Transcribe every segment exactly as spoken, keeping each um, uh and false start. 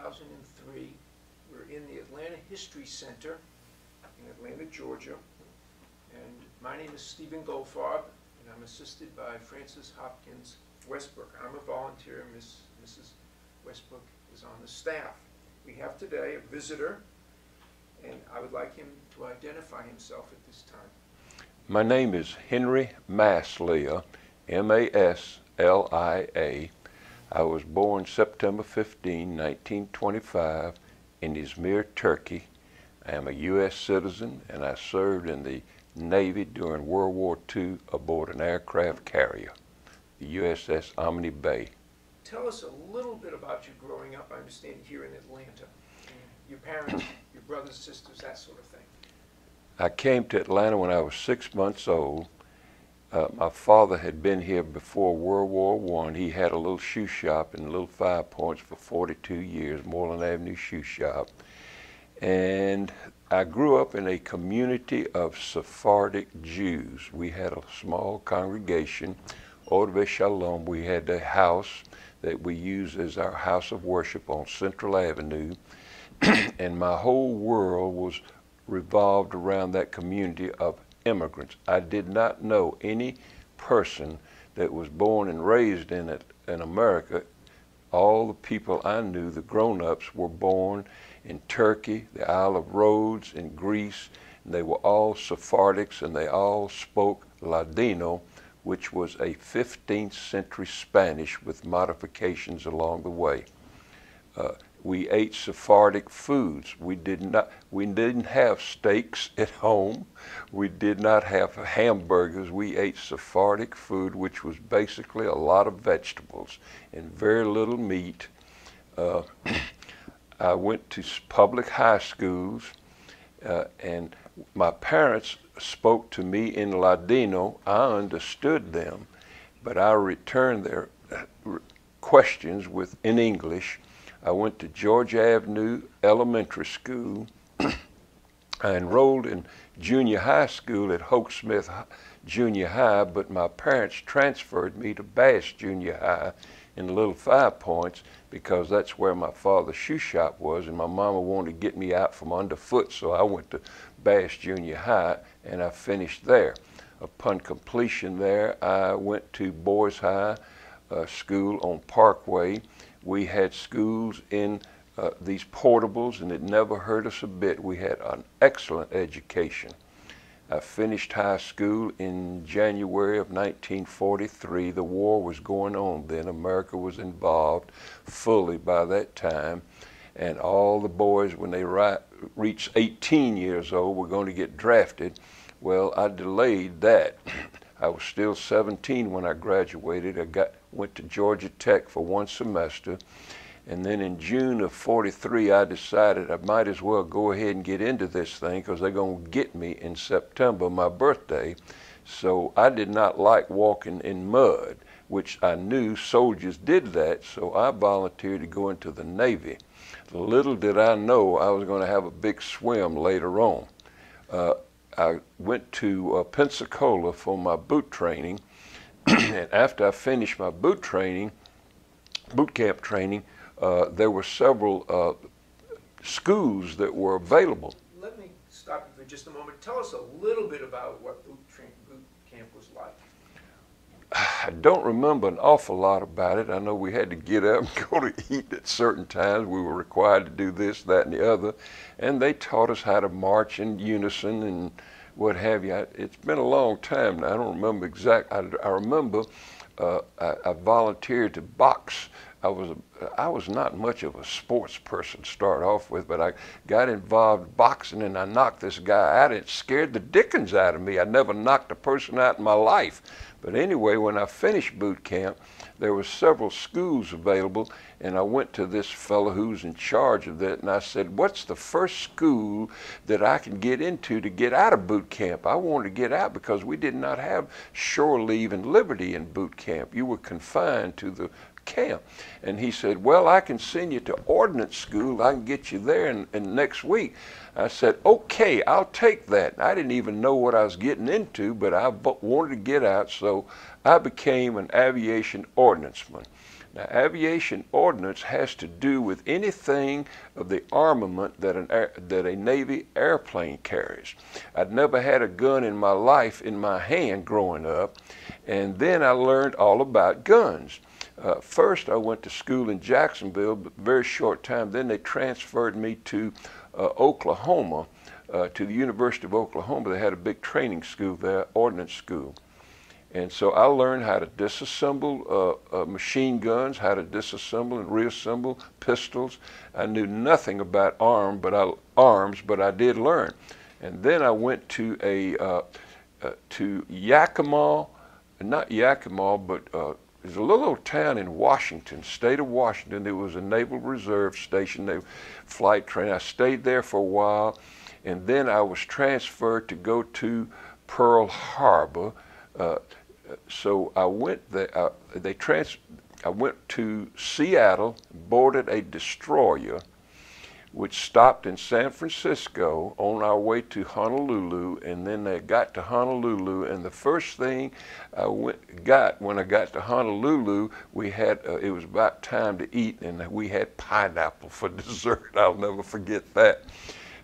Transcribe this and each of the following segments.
two thousand three. We're in the Atlanta History Center in Atlanta, Georgia. And my name is Stephen Goldfarb, and I'm assisted by Frances Hopkins Westbrook. I'm a volunteer. Miss, Missus Westbrook is on the staff. We have today a visitor, and I would like him to identify himself at this time. My name is Henry Maslia, M A S L I A. I was born September fifteenth, nineteen twenty-five, in Izmir, Turkey. I am a U S citizen, and I served in the Navy during World War Two aboard an aircraft carrier, the U S S Ommaney Bay. Tell us a little bit about you growing up, I understand, here in Atlanta. Your parents, your brothers, sisters, that sort of thing. I came to Atlanta when I was six months old. Uh, my father had been here before World War One. He had a little shoe shop in Little Five Points for forty-two years, Moreland Avenue Shoe Shop. And I grew up in a community of Sephardic Jews. We had a small congregation, Orve Shalom. We had a house that we used as our house of worship on Central Avenue. And my whole world was revolved around that community of immigrants. I did not know any person that was born and raised in it, in America. All the people I knew, the grown-ups, were born in Turkey, the Isle of Rhodes, in Greece. And they were all Sephardics, and they all spoke Ladino, which was a fifteenth century Spanish with modifications along the way. Uh, we ate Sephardic foods. We did not, we didn't have steaks at home. We did not have hamburgers. We ate Sephardic food, which was basically a lot of vegetables and very little meat. Uh, I went to public high schools, uh, and my parents spoke to me in Ladino. I understood them, but I returned their questions with in English. I went to Georgia Avenue Elementary School. I enrolled in junior high school at Hoke Smith Junior High, but my parents transferred me to Bass Junior High in Little Five Points because that's where my father's shoe shop was, and my mama wanted to get me out from underfoot, so I went to Bass Junior High, and I finished there. Upon completion there, I went to Boys High uh, School on Parkway. We had schools in uh, these portables, and it never hurt us a bit. We had an excellent education. I finished high school in January of nineteen forty-three. The war was going on then. America was involved fully by that time. And all the boys, when they ri reached eighteen years old, were going to get drafted. Well, I delayed that. I was still seventeen when I graduated. I got, went to Georgia Tech for one semester. And then in June of forty-three, I decided I might as well go ahead and get into this thing because they're going to get me in September, my birthday. So I did not like walking in mud, which I knew soldiers did that, so I volunteered to go into the Navy. Little did I know I was going to have a big swim later on. Uh, I went to uh, Pensacola for my boot training, and after I finished my boot training, boot camp training, uh, there were several uh, schools that were available. Let me stop you for just a moment. Tell us a little bit about what boot, boot camp was like. I don't remember an awful lot about it. I know we had to get up and go to eat at certain times. We were required to do this, that, and the other. And they taught us how to march in unison and what have you. It's been a long time now. I don't remember exactly. I, I remember uh, I, I volunteered to box. I was, a, I was not much of a sports person to start off with, but I got involved in boxing, and I knocked this guy out. It scared the dickens out of me. I never knocked a person out in my life. But anyway, when I finished boot camp, there were several schools available, and I went to this fellow who's in charge of that, and I said, what's the first school that I can get into to get out of boot camp? I wanted to get out because we did not have shore leave and liberty in boot camp. You were confined to the camp. And he said, well, I can send you to ordnance school. I can get you there in, in next week. I said, okay, I'll take that. I didn't even know what I was getting into, but I wanted to get out, so I became an aviation ordnanceman. Now, aviation ordnance has to do with anything of the armament that an air, that a Navy airplane carries. I'd never had a gun in my life in my hand growing up, and then I learned all about guns. Uh, first, I went to school in Jacksonville, but very short time. Then they transferred me to uh, Oklahoma, uh, to the University of Oklahoma. They had a big training school there, ordnance school. And so I learned how to disassemble uh, uh, machine guns, how to disassemble and reassemble pistols. I knew nothing about arm, but I, arms, but I did learn. And then I went to a uh, uh, to Yakima, not Yakima, but uh, there's a little old town in Washington, state of Washington. There was a Naval Reserve station, a flight train. I stayed there for a while, and then I was transferred to go to Pearl Harbor. Uh, So I went. There, uh, they trans. I went to Seattle, boarded a destroyer, which stopped in San Francisco on our way to Honolulu. And then they got to Honolulu, and the first thing I went, got when I got to Honolulu, we had. Uh, it was about time to eat, and we had pineapple for dessert. I'll never forget that.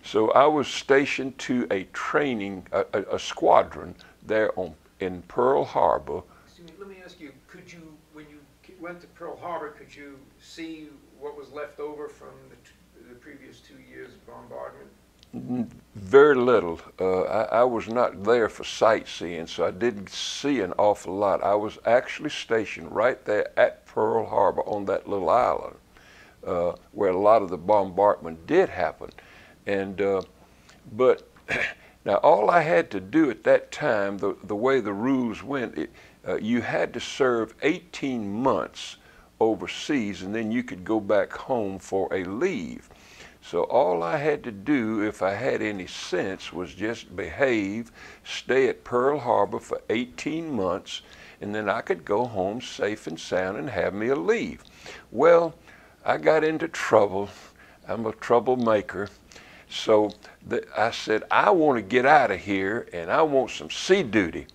So I was stationed to a training, a, a, a squadron there on. in Pearl Harbor. Excuse me, let me ask you, could you, when you went to Pearl Harbor, could you see what was left over from the, t the previous two years of bombardment? Very little. Uh, I, I was not there for sightseeing, so I didn't see an awful lot. I was actually stationed right there at Pearl Harbor on that little island uh, where a lot of the bombardment did happen. And, uh, but, Now, all I had to do at that time, the, the way the rules went, it, uh, you had to serve eighteen months overseas, and then you could go back home for a leave. So all I had to do, if I had any sense, was just behave, stay at Pearl Harbor for eighteen months, and then I could go home safe and sound and have me a leave. Well, I got into trouble. I'm a troublemaker. So the, I said, I want to get out of here, and I want some sea duty.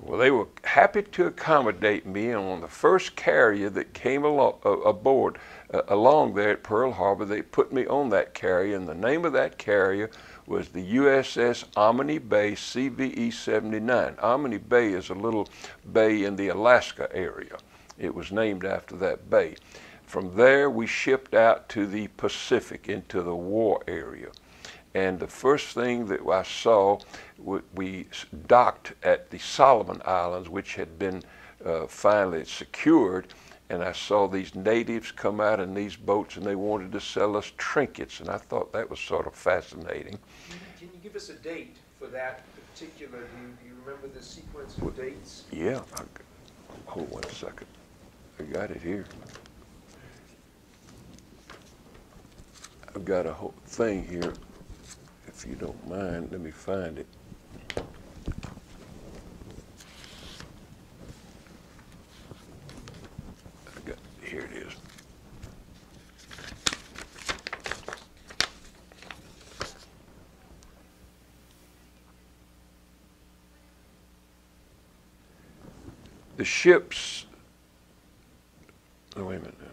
Well, they were happy to accommodate me, and on the first carrier that came along, uh, aboard uh, along there at Pearl Harbor, they put me on that carrier, and the name of that carrier was the U S S Ommaney Bay, C V E seventy-nine. Ommaney Bay is a little bay in the Alaska area. It was named after that bay. From there, we shipped out to the Pacific, into the war area. And the first thing that I saw, we docked at the Solomon Islands, which had been uh, finally secured, and I saw these natives come out in these boats, and they wanted to sell us trinkets, and I thought that was sort of fascinating. Can you give us a date for that particular? Do you, do you remember the sequence of dates? Yeah. I, hold one second. I got it here. I've got a whole thing here. If you don't mind, let me find it. I got, here it is. The ships. Oh, wait a minute now.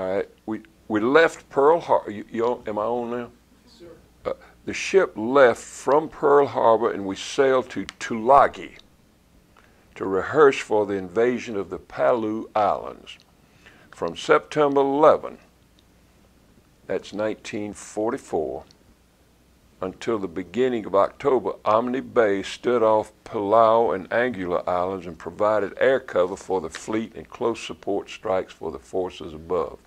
All right, we, we left Pearl Harbor. You, you, am I on now? Yes, sir. Uh, the ship left from Pearl Harbor, and we sailed to Tulagi to rehearse for the invasion of the Palau Islands. From September eleventh, that's nineteen forty-four, until the beginning of October, Ommaney Bay stood off Palau and Angular Islands and provided air cover for the fleet and close support strikes for the forces above.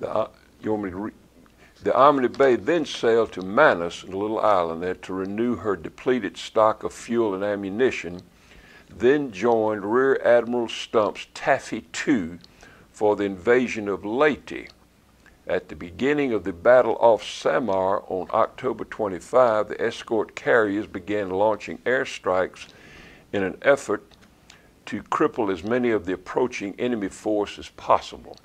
The, uh, you want me to re the Ommaney Bay then sailed to Manus, a little island there, to renew her depleted stock of fuel and ammunition, then joined Rear Admiral Stump's Taffy two for the invasion of Leyte. At the beginning of the battle off Samar on October twenty-fifth, the escort carriers began launching airstrikes in an effort to cripple as many of the approaching enemy force as possible.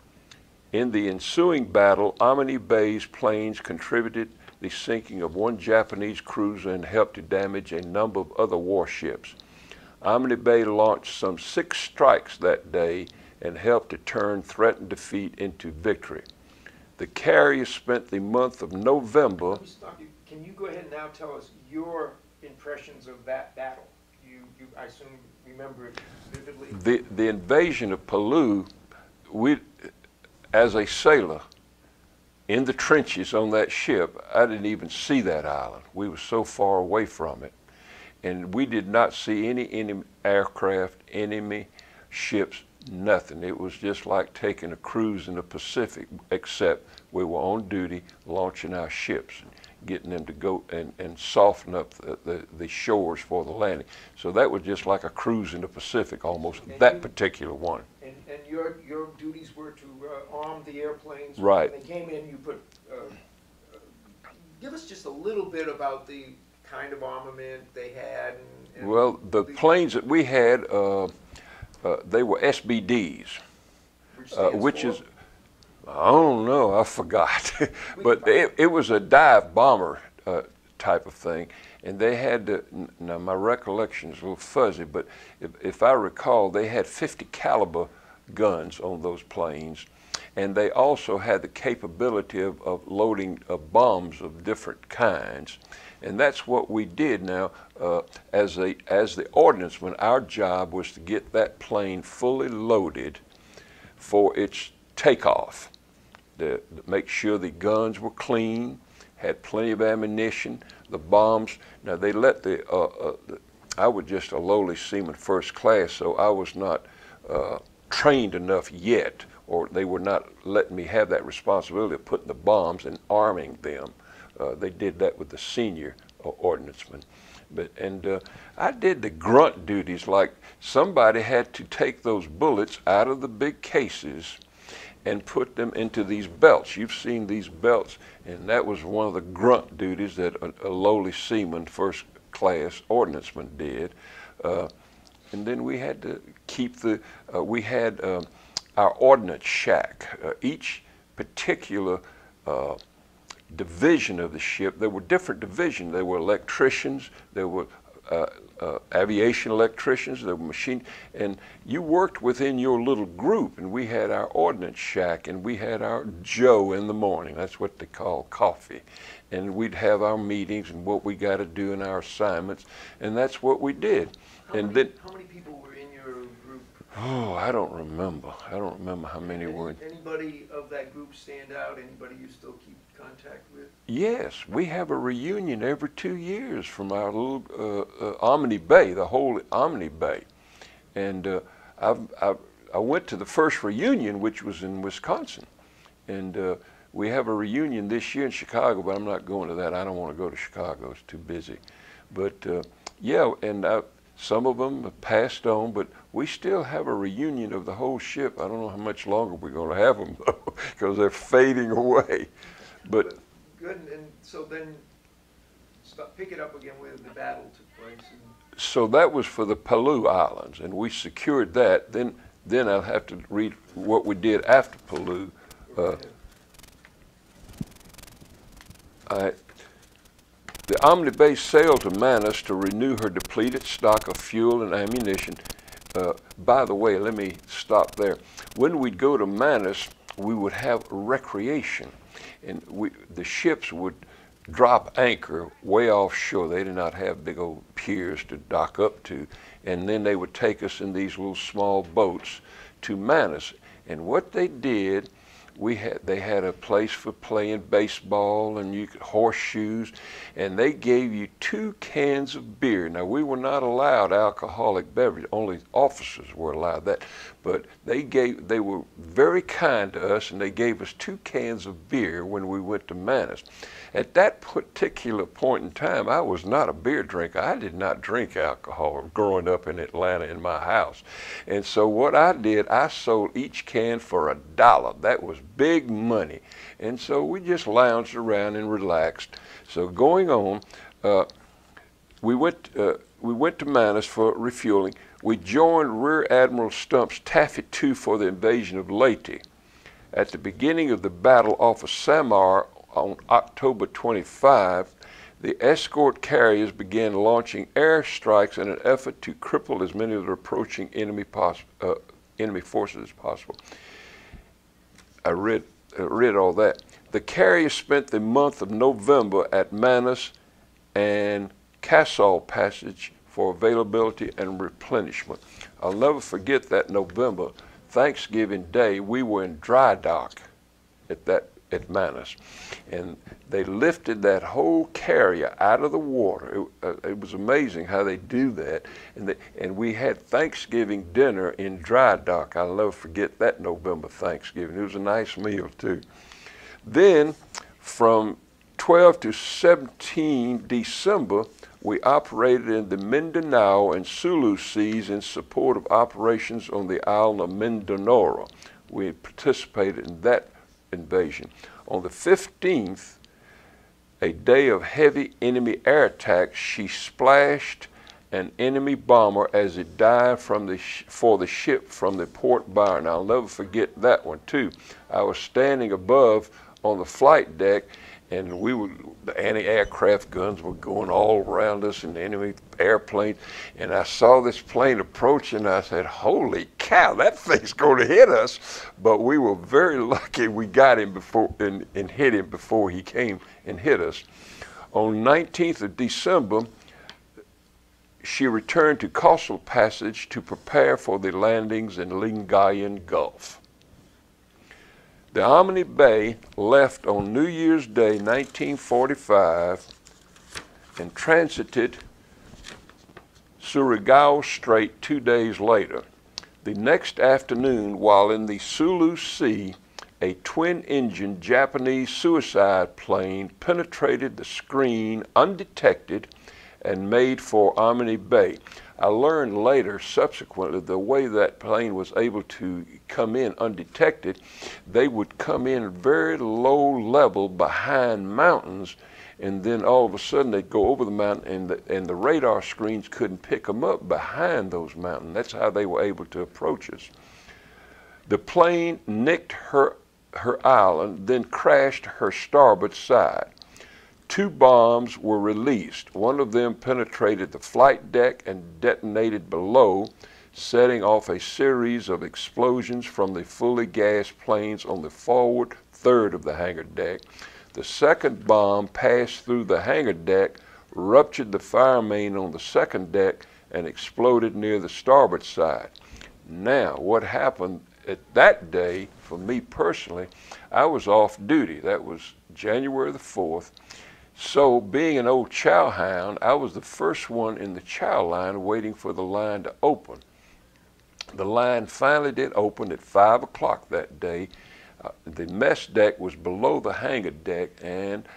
In the ensuing battle, Ommaney Bay's planes contributed the sinking of one Japanese cruiser and helped to damage a number of other warships. Ommaney Bay launched some six strikes that day and helped to turn threatened defeat into victory. The carrier spent the month of November. Let me stop you. Can you go ahead and now tell us your impressions of that battle? You, you I assume, remember it vividly. The, the invasion of Palau, we, as a sailor, in the trenches on that ship, I didn't even see that island. We were so far away from it. And we did not see any enemy aircraft, enemy ships, nothing. It was just like taking a cruise in the Pacific, except we were on duty launching our ships, getting them to go and, and soften up the, the, the shores for the landing. So that was just like a cruise in the Pacific almost, and that you, particular one. And, and your, your duties were to uh, arm the airplanes. Right. When they came in, you put, uh, uh, give us just a little bit about the kind of armament they had. And, and well, the planes that we had, uh, uh, they were S B Ds, which, uh, which is, I don't know, I forgot. But it, it was a dive bomber uh, type of thing. And they had, to, now my recollection is a little fuzzy, but if, if I recall, they had fifty caliber guns on those planes. And they also had the capability of, of loading uh, bombs of different kinds. And that's what we did now uh, as, a, as the ordnanceman. Our job was to get that plane fully loaded for its takeoff, to, to make sure the guns were clean, had plenty of ammunition, the bombs. Now they let the, uh, uh, the I was just a lowly seaman first class, so I was not uh, trained enough yet, or they were not letting me have that responsibility of putting the bombs and arming them. Uh, they did that with the senior uh, ordnanceman. But, and uh, I did the grunt duties, like somebody had to take those bullets out of the big cases and put them into these belts. You've seen these belts, and that was one of the grunt duties that a, a lowly seaman, first class ordnanceman did. Uh, and then we had to keep the, uh, we had um, our ordnance shack. Uh, each particular uh, division of the ship, there were different divisions. There were electricians, there were uh, uh, aviation electricians, there were machine, and you worked within your little group, and we had our ordnance shack, and we had our Joe in the morning, that's what they call coffee, and we'd have our meetings and what we got to do in our assignments, and that's what we did. How and many, then how many people were in your group? Oh, I don't remember. I don't remember how many Any, were in. Anybody of that group stand out? Anybody you still keep contact with? Yes, we have a reunion every two years from our little uh, uh, Ommaney Bay, the whole Ommaney Bay, and uh, I've, I've, I went to the first reunion, which was in Wisconsin, and uh, we have a reunion this year in Chicago, but I'm not going to that. I don't want to go to Chicago; it's too busy. But uh, yeah, and I, some of them have passed on, but we still have a reunion of the whole ship. I don't know how much longer we're going to have them though, because they're fading away. But good, and so then stop, pick it up again where the battle took place. And so that was for the Palau Islands, and we secured that. Then, then I'll have to read what we did after Palau. Uh, I, the Ommaney Bay sailed to Manus to renew her depleted stock of fuel and ammunition. Uh, by the way, let me stop there. When we'd go to Manus, we would have recreation. And we, the ships would drop anchor way offshore. They did not have big old piers to dock up to. And then they would take us in these little small boats to Manus. And what they did, we had, they had a place for playing baseball and you could, horseshoes. And they gave you two cans of beer. Now, we were not allowed alcoholic beverage. Only officers were allowed that. But they gave, they were very kind to us, and they gave us two cans of beer when we went to Manus. At that particular point in time, I was not a beer drinker. I did not drink alcohol growing up in Atlanta in my house. And so what I did, I sold each can for a dollar. That was big money. And so we just lounged around and relaxed. So going on, uh, we went uh, we went to Manus for refueling. We joined Rear Admiral Stump's Taffy two for the invasion of Leyte. At the beginning of the battle off of Samar on October twenty-fifth, the escort carriers began launching air strikes in an effort to cripple as many of the approaching enemy, pos uh, enemy forces as possible. I read, uh, read all that. The carriers spent the month of November at Manus and Kossol Passage for availability and replenishment. I'll never forget that November, Thanksgiving Day, we were in dry dock at that at Manus, and they lifted that whole carrier out of the water. It, uh, it was amazing how they do that, and, they, and we had Thanksgiving dinner in dry dock. I'll never forget that November Thanksgiving. It was a nice meal too. Then from twelve to seventeen December, we operated in the Mindanao and Sulu seas in support of operations on the island of Mindanao. We participated in that invasion. On the fifteenth, a day of heavy enemy air attacks, she splashed an enemy bomber as it dived from the sh for the ship from the port bow. I'll never forget that one too. I was standing above on the flight deck, and we were, the anti-aircraft guns were going all around us and the enemy airplane. And I saw this plane approaching, and I said, holy cow, that thing's going to hit us. But we were very lucky we got him before and, and hit him before he came and hit us. On nineteenth of December, she returned to Kossol Passage to prepare for the landings in Lingayen Gulf. The Ommaney Bay left on New Year's Day, nineteen forty-five, and transited Surigao Strait two days later. The next afternoon, while in the Sulu Sea, a twin-engine Japanese suicide plane penetrated the screen undetected and made for Ommaney Bay. I learned later, subsequently, the way that plane was able to come in undetected, they would come in very low level behind mountains, and then all of a sudden they'd go over the mountain, and the, and the radar screens couldn't pick them up behind those mountains. That's how they were able to approach us. The plane nicked her, her island, then crashed her starboard side. Two bombs were released. One of them penetrated the flight deck and detonated below, setting off a series of explosions from the fully gassed planes on the forward third of the hangar deck. The second bomb passed through the hangar deck, ruptured the fire main on the second deck, and exploded near the starboard side. Now, what happened at that day, for me personally, I was off duty. That was January the fourth. So, being an old chow hound, I was the first one in the chow line waiting for the line to open. The line finally did open at five o'clock that day. Uh, the mess deck was below the hangar deck, and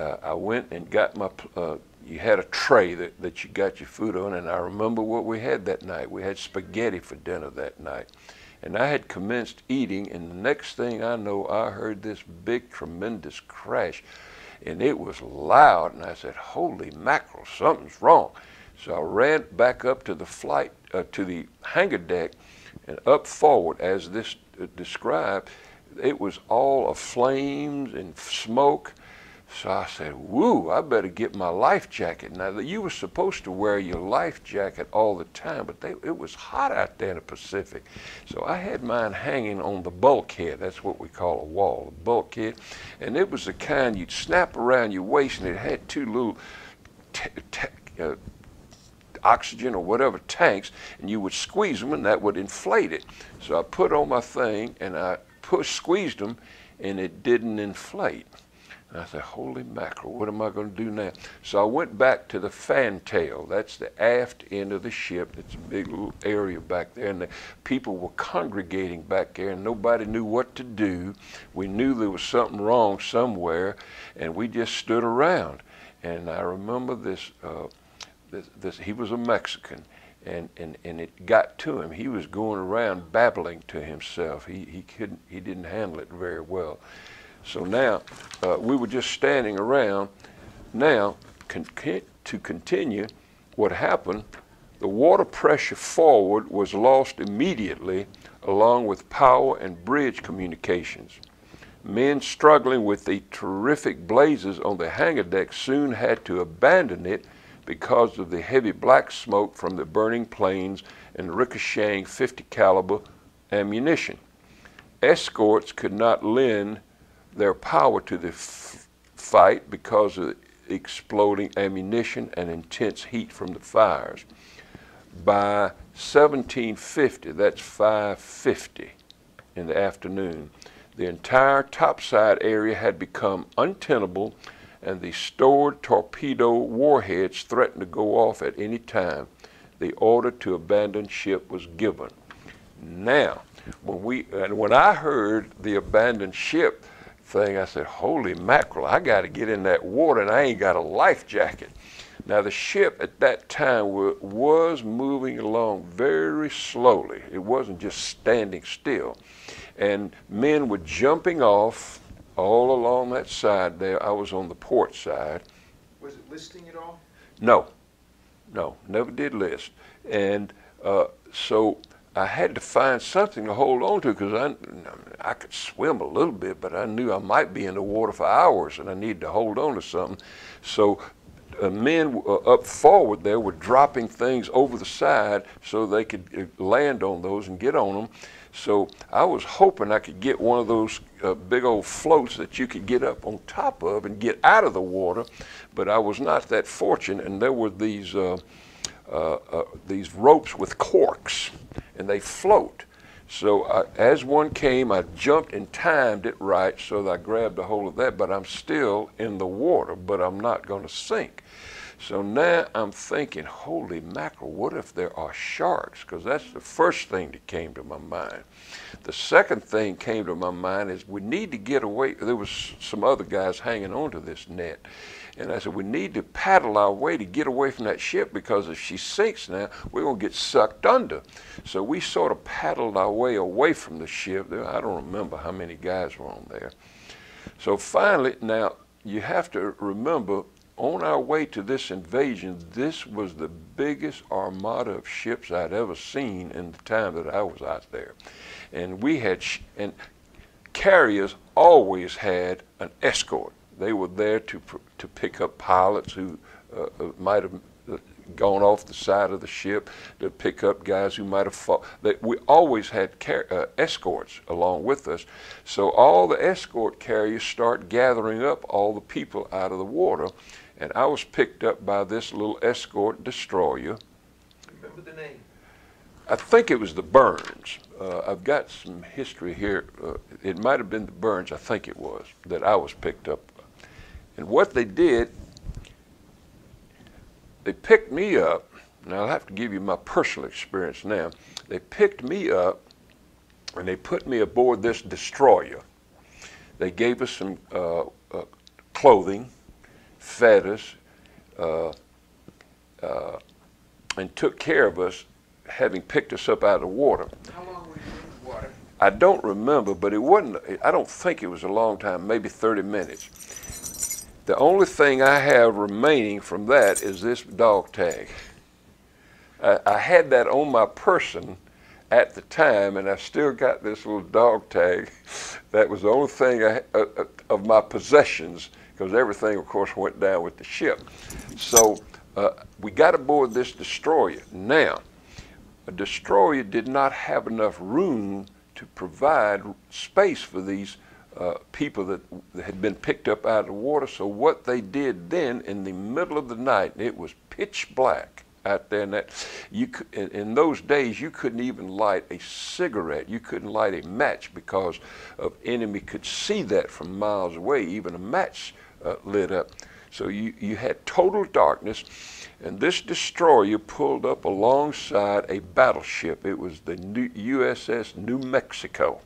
uh, I went and got my, uh, you had a tray that, that you got your food on, and I remember what we had that night. We had spaghetti for dinner that night. And I had commenced eating, and the next thing I know, I heard this big, tremendous crash. And it was loud, and I said, holy mackerel, something's wrong. So I ran back up to the flight, uh, to the hangar deck, and up forward, as this uh, described, it was all of flames and smoke. So I said, woo, I better get my life jacket. Now, you were supposed to wear your life jacket all the time, but they, it was hot out there in the Pacific. So I had mine hanging on the bulkhead. That's what we call a wall, a bulkhead. And it was the kind you'd snap around your waist, and it had two little t t uh, oxygen or whatever tanks, and you would squeeze them, and that would inflate it. So I put on my thing, and I pushed, squeezed them, and it didn't inflate. And I said, holy mackerel, what am I going to do now? So I went back to the fantail. That's the aft end of the ship. It's a big little area back there. And the people were congregating back there, and nobody knew what to do. We knew there was something wrong somewhere, and we just stood around. And I remember this, uh, this, this he was a Mexican. And, and, and it got to him. He was going around babbling to himself. He, he, couldn't, he didn't handle it very well. So now, uh, we were just standing around. Now, con to continue what happened, the water pressure forward was lost immediately, along with power and bridge communications. men struggling with the terrific blazes on the hangar deck soon had to abandon it because of the heavy black smoke from the burning planes and ricocheting fifty caliber ammunition. Escorts could not lend their power to the f fight because of the exploding ammunition and intense heat from the fires. By seventeen fifty, that's five fifty in the afternoon, the entire topside area had become untenable, and the stored torpedo warheads threatened to go off at any time. The order to abandon ship was given. Now, when we and when I heard the abandoned ship thing, I said, "Holy mackerel! I got to get in that water, and I ain't got a life jacket." Now, the ship at that time was moving along very slowly. It wasn't just standing still, and men were jumping off all along that side there. I was on the port side. Was it listing at all? No, no, never did list. And uh, so I had to find something to hold on to, because I, I could swim a little bit, but I knew I might be in the water for hours, and I needed to hold on to something. So uh, men uh, up forward there were dropping things over the side so they could uh, land on those and get on them. So I was hoping I could get one of those uh, big old floats that you could get up on top of and get out of the water, but I was not that fortunate. And there were these uh, uh, uh, these ropes with corks, and they float. So I, as one came, I jumped and timed it right so that I grabbed a hold of that, but I'm still in the water, but I'm not going to sink. So now I'm thinking, holy mackerel, what if there are sharks? Because that's the first thing that came to my mind. The second thing came to my mind is, we need to get away. There was some other guys hanging onto this net. And I said, we need to paddle our way to get away from that ship, because if she sinks now, we're going to get sucked under. So we sort of paddled our way away from the ship. I don't remember how many guys were on there. So finally, now, you have to remember, on our way to this invasion, this was the biggest armada of ships I'd ever seen in the time that I was out there. And we had, sh and carriers always had an escort. They were there to, pr to pick up pilots who uh, might have gone off the side of the ship, to pick up guys who might have fought. They, we always had car uh, escorts along with us. So all the escort carriers start gathering up all the people out of the water. And I was picked up by this little escort destroyer. Remember the name? I think it was the Burns. Uh, I've got some history here. Uh, it might have been the Burns, I think it was, that I was picked up. And what they did, they picked me up. Now, I'll have to give you my personal experience now. They picked me up, and they put me aboard this destroyer. They gave us some uh, uh, clothing, fed us, uh, uh, and took care of us, having picked us up out of the water. How long were you in the water? I don't remember, but it wasn't, I don't think it was a long time, maybe thirty minutes. The only thing I have remaining from that is this dog tag. I, I had that on my person at the time, and I still got this little dog tag. That was the only thing I, uh, uh, of my possessions, because everything, of course, went down with the ship. So uh, we got aboard this destroyer. Now, a destroyer did not have enough room to provide space for these uh, people that had been picked up out of the water. So what they did then, in the middle of the night, it was pitch black out there, and that you could, in, in those days you couldn't even light a cigarette, you couldn't light a match, because of enemy could see that from miles away, even a match Uh, lit up. So you, you had total darkness, and this destroyer pulled up alongside a battleship. It was the new U S S New Mexico,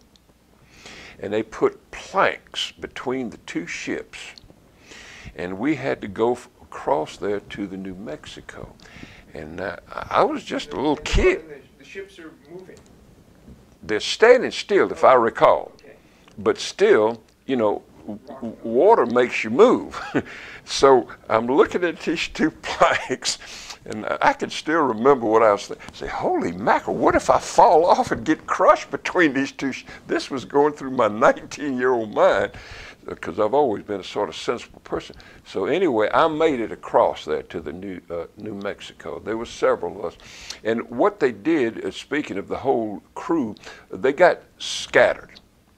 and they put planks between the two ships, and we had to go f across there to the New Mexico. And uh, I was just a little kid. The ships are moving. They're standing still, if I recall, okay. But still, you know, water makes you move. So I'm looking at these two planks, And I can still remember what I was thinking. I say, holy mackerel, what if I fall off and get crushed between these two? Sh this was going through my nineteen-year-old mind, because I've always been a sort of sensible person. So anyway, I made it across there to the New, uh, New Mexico. There were several of us. And what they did, uh, speaking of the whole crew, they got scattered.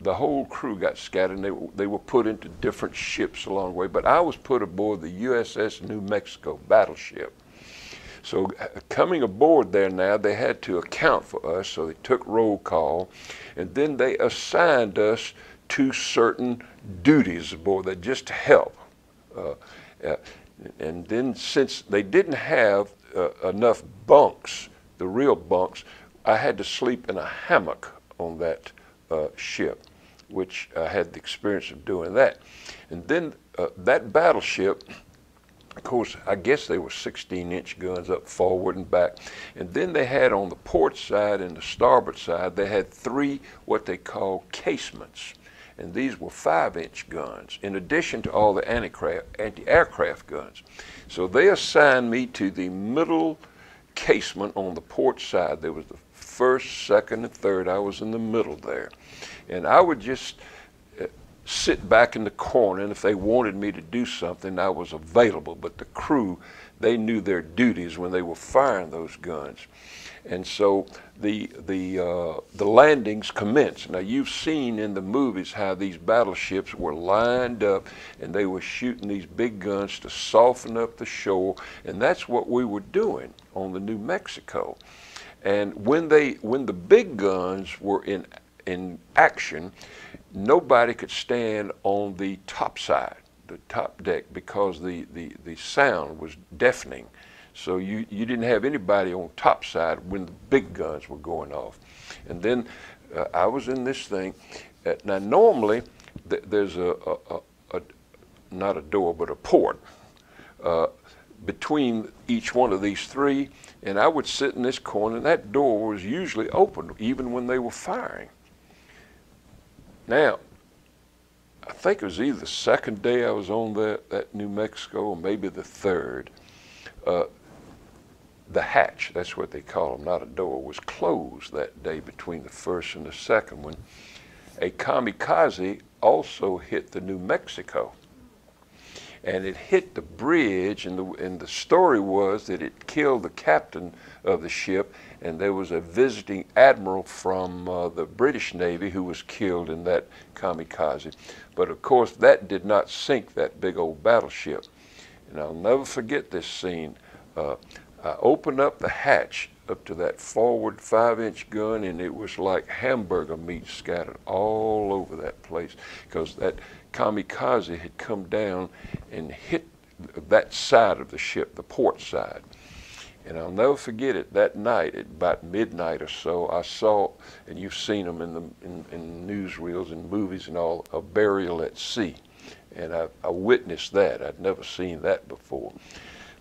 The whole crew got scattered, and they, they were put into different ships along the way. But I was put aboard the U S S New Mexico battleship. So coming aboard there now, they had to account for us, so they took roll call, and then they assigned us to certain duties aboard there just to help. Uh, uh, and then since they didn't have uh, enough bunks, the real bunks, I had to sleep in a hammock on that uh, ship, which I had the experience of doing that. And then uh, that battleship, of course, I guess they were sixteen-inch guns up forward and back. And then they had on the port side and the starboard side, they had three what they call casements. And these were five-inch guns, in addition to all the anti-aircraft guns. So they assigned me to the middle casement on the port side. There was the first, second, and third. I was in the middle there. And I would just sit back in the corner, and if they wanted me to do something, I was available. But the crew, they knew their duties when they were firing those guns. And so the, the, uh, the landings commenced. Now, you've seen in the movies how these battleships were lined up, and they were shooting these big guns to soften up the shore, and that's what we were doing on the New Mexico. And when, they, when the big guns were in, in action, nobody could stand on the top side, the top deck, because the, the, the sound was deafening. So you, you didn't have anybody on top side when the big guns were going off. And then uh, I was in this thing. Uh, now normally th there's a, a, a, a, not a door, but a port uh, between each one of these three. And I would sit in this corner, and that door was usually open, even when they were firing. Now, I think it was either the second day I was on the, that New Mexico, or maybe the third. Uh, the hatch, that's what they call them, not a door, was closed that day between the first and the second one. A kamikaze also hit the New Mexico. And it hit the bridge, and the, and the story was that it killed the captain of the ship, and there was a visiting admiral from uh, the British Navy who was killed in that kamikaze. But of course, that did not sink that big old battleship. And I'll never forget this scene. Uh, I opened up the hatch up to that forward five-inch gun, and it was like hamburger meat scattered all over that place, because that kamikaze had come down and hit that side of the ship, the port side. And I'll never forget it. That night, at about midnight or so, I saw, and you've seen them in the in, in newsreels and movies and all, a burial at sea. And I, I witnessed that. I'd never seen that before.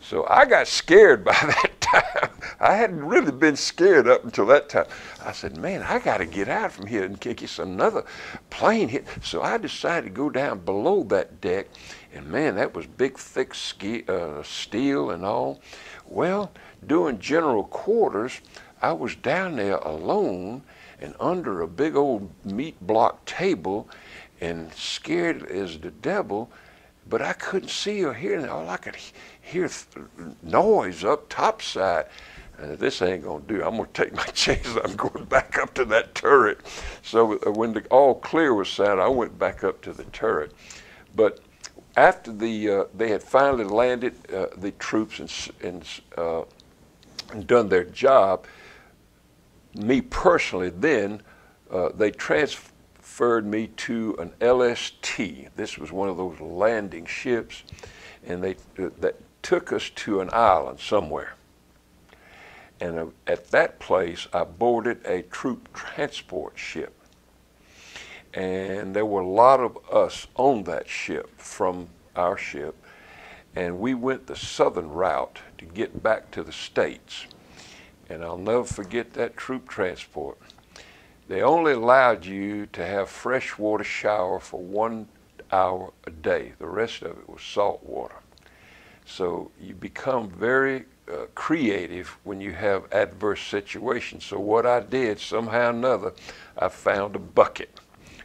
So I got scared by that time. I hadn't really been scared up until that time. I said, man, I got to get out from here in case another plane hit. So I decided to go down below that deck, and man, that was big, thick ski, uh, steel and all. Well, doing general quarters, I was down there alone and under a big old meat block table and scared as the devil, but I couldn't see or hear anything. All I could hear noise up topside. And this ain't gonna do. I'm gonna take my chances. I'm going back up to that turret. So when the all clear was sounded, I went back up to the turret. But after the uh, they had finally landed uh, the troops and and, uh, and done their job, me personally, then uh, they transferred. referred me to an L S T. This was one of those landing ships, and they uh, that took us to an island somewhere. And uh, at that place, I boarded a troop transport ship, and there were a lot of us on that ship from our ship, and we went the southern route to get back to the States. And I'll never forget that troop transport. They only allowed you to have fresh water shower for one hour a day. The rest of it was salt water. So you become very uh, creative when you have adverse situations. So what I did, somehow or another, I found a bucket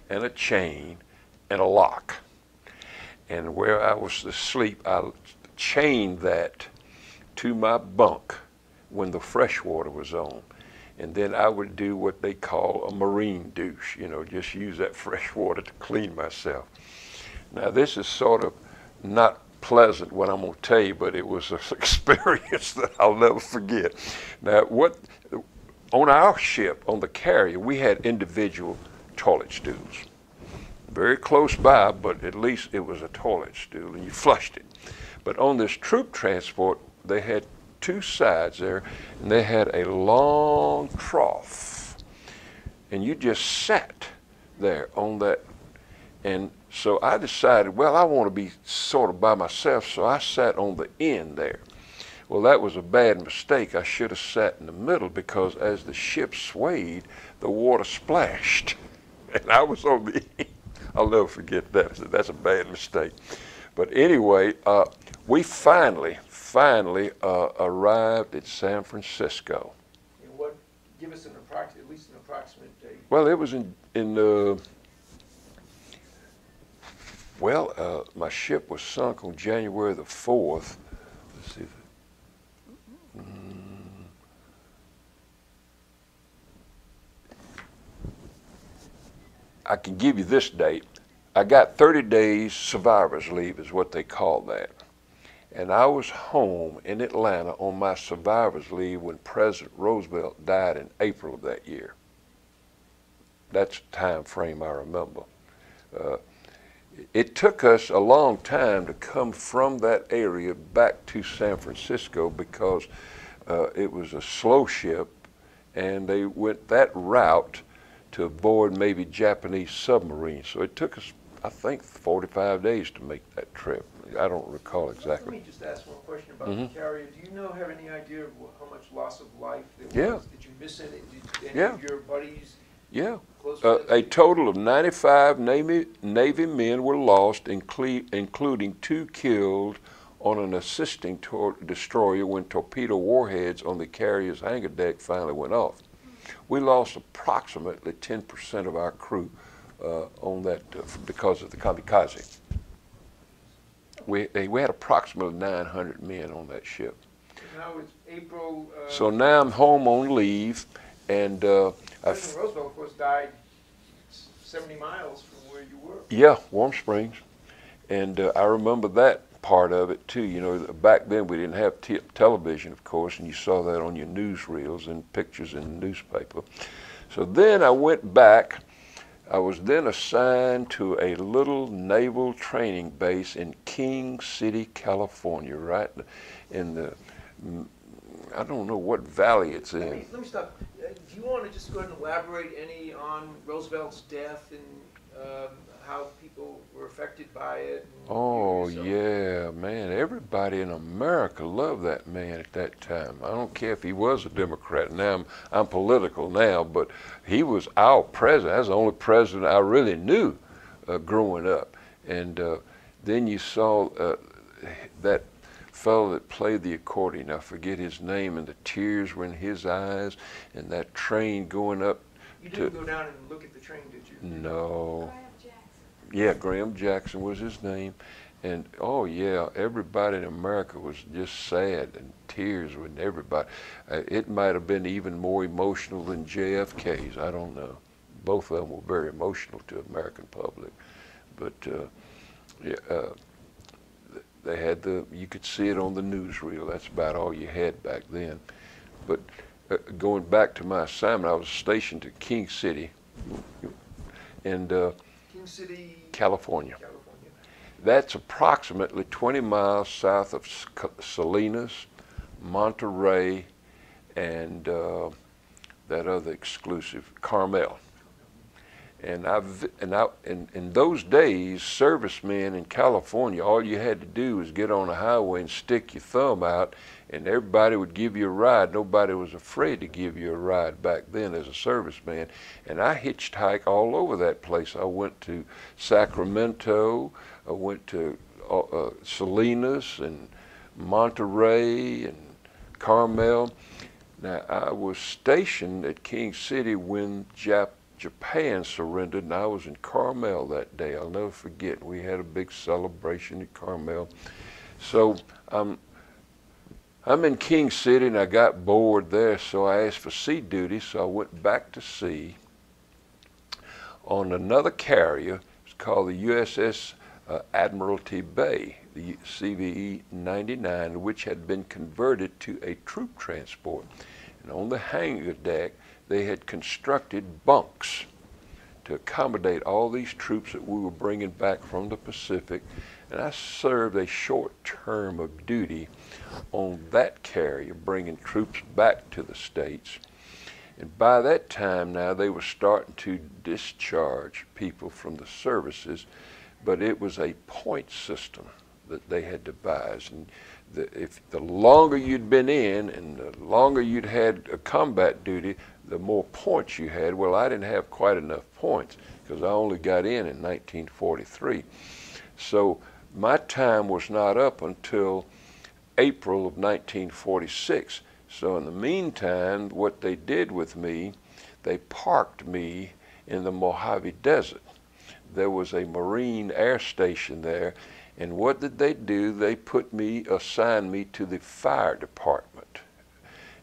and a chain and a lock. And where I was asleep, I chained that to my bunk when the fresh water was on. And then I would do what they call a marine douche, you know, just use that fresh water to clean myself. Now, this is sort of not pleasant what I'm going to tell you, but it was an experience that I'll never forget. Now, what on our ship, on the carrier, we had individual toilet stools. Very close by, but at least it was a toilet stool, and you flushed it. But on this troop transport, they had two sides there, and they had a long trough, and you just sat there on that. And so I decided, well, I want to be sort of by myself, so I sat on the end there. Well, that was a bad mistake. I should have sat in the middle, because as the ship swayed, the water splashed, and I was on the end. I'll never forget that. That's a bad mistake. But anyway, uh, we finally, finally uh, arrived at San Francisco. And what, give us an approximate, at least an approximate date. Well, it was in, in uh, well, uh, my ship was sunk on January the fourth. Let's see. Mm, I can give you this date. I got thirty days survivor's leave is what they call that. And I was home in Atlanta on my survivor's leave when President Roosevelt died in April of that year. That's the time frame I remember. Uh, it took us a long time to come from that area back to San Francisco, because uh, it was a slow ship, and they went that route to avoid maybe Japanese submarines. So it took us, I think, forty-five days to make that trip. I don't recall exactly. Let me just ask one question about mm-hmm. the carrier. Do you know, have any idea of how much loss of life there yeah. was? Did you miss any, did any yeah. of your buddies? Yeah. Uh, a total of ninety-five Navy, Navy men were lost, incl including two killed on an assisting tor destroyer when torpedo warheads on the carrier's hangar deck finally went off. We lost approximately ten percent of our crew uh, on that uh, because of the kamikaze. We, we had approximately nine hundred men on that ship. Now it's April. Uh, so now I'm home on leave, and uh, President I Roosevelt, of course, died seventy miles from where you were. Yeah, Warm Springs, and uh, I remember that part of it too. You know, back then we didn't have t television, of course, and you saw that on your newsreels and pictures in the newspaper. So then I went back. I was then assigned to a little naval training base in King City, California, right in the, I don't know what valley it's in. Let me, let me stop. Do you want to just go ahead and elaborate any on Roosevelt's death and um, how people were affected by it? Oh, yeah, man. Everybody in America loved that man at that time. I don't care if he was a Democrat. Now, I'm, I'm political now, but he was our president. That's the only president I really knew uh, growing up. And uh, then you saw uh, that fellow that played the accordion. I forget his name, and the tears were in his eyes, and that train going up. You didn't to, go down and look at the train, did you? No. Yeah, Graham Jackson was his name. And oh yeah, everybody in America was just sad, and tears with everybody. Uh, it might have been even more emotional than J F K's, I don't know. Both of them were very emotional to the American public. But uh, yeah, uh, they had the, you could see it on the newsreel. That's about all you had back then. But uh, going back to my assignment, I was stationed at King City. And uh, King City, California. California. That's approximately twenty miles south of Salinas, Monterey, and uh, that other exclusive, Carmel. And I've and I, in, in those days, servicemen in California, all you had to do was get on a highway and stick your thumb out, and everybody would give you a ride. Nobody was afraid to give you a ride back then as a serviceman. And I hitchhiked all over that place. I went to Sacramento, I went to uh, uh, Salinas and Monterey and Carmel. Now, I was stationed at King City when Jap Japan surrendered, and I was in Carmel that day. I'll never forget. We had a big celebration at Carmel. So um, I'm in King City, and I got bored there, so I asked for sea duty, so I went back to sea on another carrier. It's called the U S S uh, Admiralty Bay, the C V E ninety-nine, which had been converted to a troop transport. And on the hangar deck, they had constructed bunks to accommodate all these troops that we were bringing back from the Pacific. And I served a short term of duty on that carrier, bringing troops back to the States. And by that time now, they were starting to discharge people from the services, but it was a point system that they had devised. And the, if the longer you'd been in and the longer you'd had a combat duty, the more points you had. Well, I didn't have quite enough points because I only got in in nineteen forty-three. So my time was not up until April of nineteen forty-six. So in the meantime, what they did with me, they parked me in the Mojave Desert. There was a Marine air station there, and what did they do? They put me, assigned me to the fire department.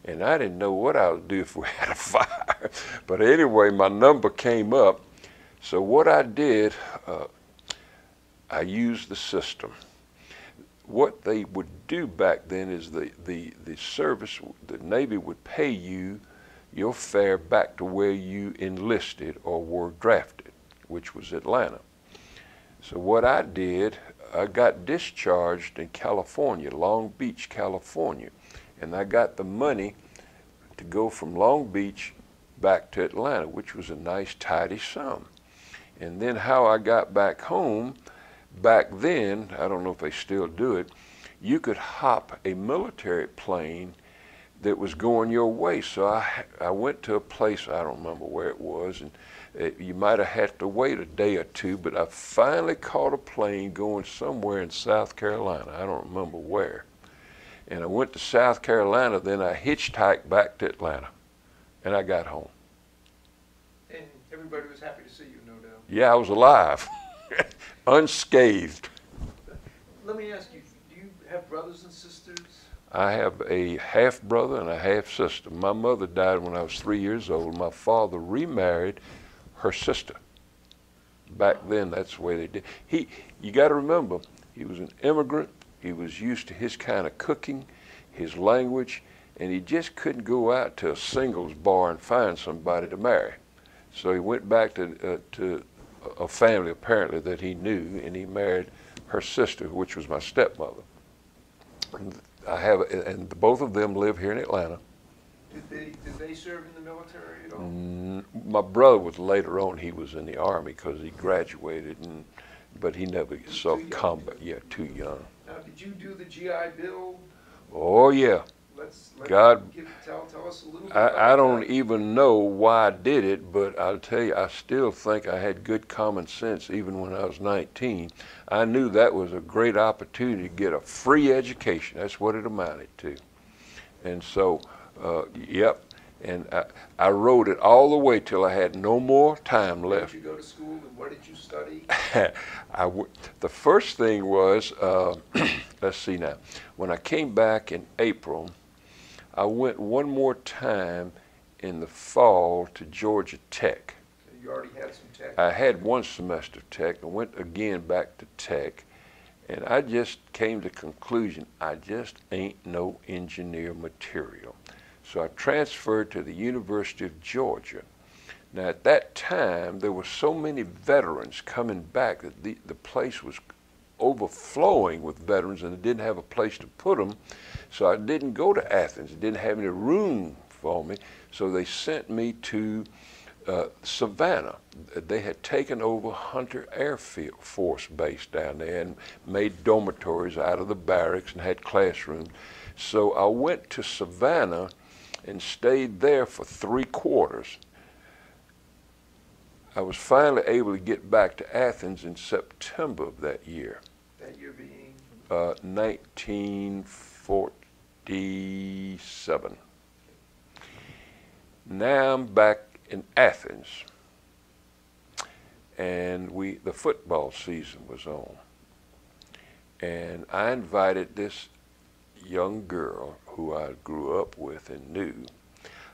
And I didn't know what I would do if we had a fire. But anyway, my number came up. So what I did, uh, I used the system. What they would do back then is the, the, the service, the Navy would pay you your fare back to where you enlisted or were drafted, which was Atlanta. So what I did, I got discharged in California, Long Beach, California. And I got the money to go from Long Beach back to Atlanta, which was a nice, tidy sum. And then how I got back home, back then, I don't know if they still do it, you could hop a military plane that was going your way. So I, I went to a place, I don't remember where it was, and it, you might have had to wait a day or two, but I finally caught a plane going somewhere in South Carolina. I don't remember where. And I went to South Carolina, then I hitchhiked back to Atlanta, and I got home. And everybody was happy to see you, no doubt. Yeah, I was alive, unscathed. Let me ask you, do you have brothers and sisters? I have a half-brother and a half-sister. My mother died when I was three years old. My father remarried her sister. Back then, that's the way they did. He, you got to remember, he was an immigrant. He was used to his kind of cooking, his language, and he just couldn't go out to a singles bar and find somebody to marry. So he went back to, uh, to a family, apparently, that he knew, and he married her sister, which was my stepmother. And I have, and both of them live here in Atlanta. Did they, did they serve in the military at all? Mm, my brother was later on. He was in the Army because he graduated, and, but he never saw combat. Yeah, too young. Now, did you do the G I Bill? Oh, yeah. Let's, let's God, give, tell, tell us a little bit about I, I don't that. even know why I did it, but I'll tell you, I still think I had good common sense even when I was nineteen. I knew that was a great opportunity to get a free education. That's what it amounted to. And so, uh, yep, and I, I rode it all the way till I had no more time left. Where did you go to school and where did you study? I w the first thing was, uh, let's see now, when I came back in April, I went one more time in the fall to Georgia Tech. So you already had some tech? I had one semester of tech and went again back to tech. And I just came to the conclusion, I just ain't no engineer material. So I transferred to the University of Georgia. Now at that time, there were so many veterans coming back that the, the place was overflowing with veterans and they didn't have a place to put them. So I didn't go to Athens. It didn't have any room for me. So they sent me to uh, Savannah. They had taken over Hunter Air Force Base down there and made dormitories out of the barracks and had classrooms. So I went to Savannah and stayed there for three quarters. I was finally able to get back to Athens in September of that year. That year being? Uh, nineteen fourteen. fifty-seven. Now I'm back in Athens, and we the football season was on, and I invited this young girl who I grew up with and knew.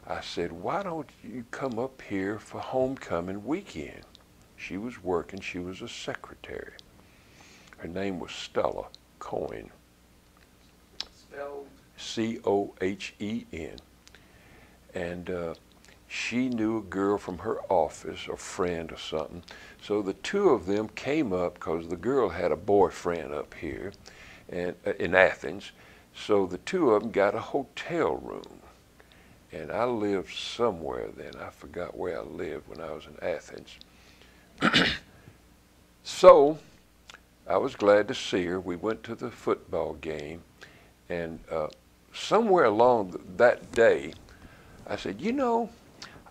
I said, why don't you come up here for homecoming weekend? She was working, she was a secretary. Her name was Stella Coyne. Spelled? C O H E N. And uh, she knew a girl from her office, a friend or something. So the two of them came up because the girl had a boyfriend up here and uh, in Athens. So the two of them got a hotel room. And I lived somewhere then. I forgot where I lived when I was in Athens. So I was glad to see her. We went to the football game. And uh, somewhere along th that day, I said, you know,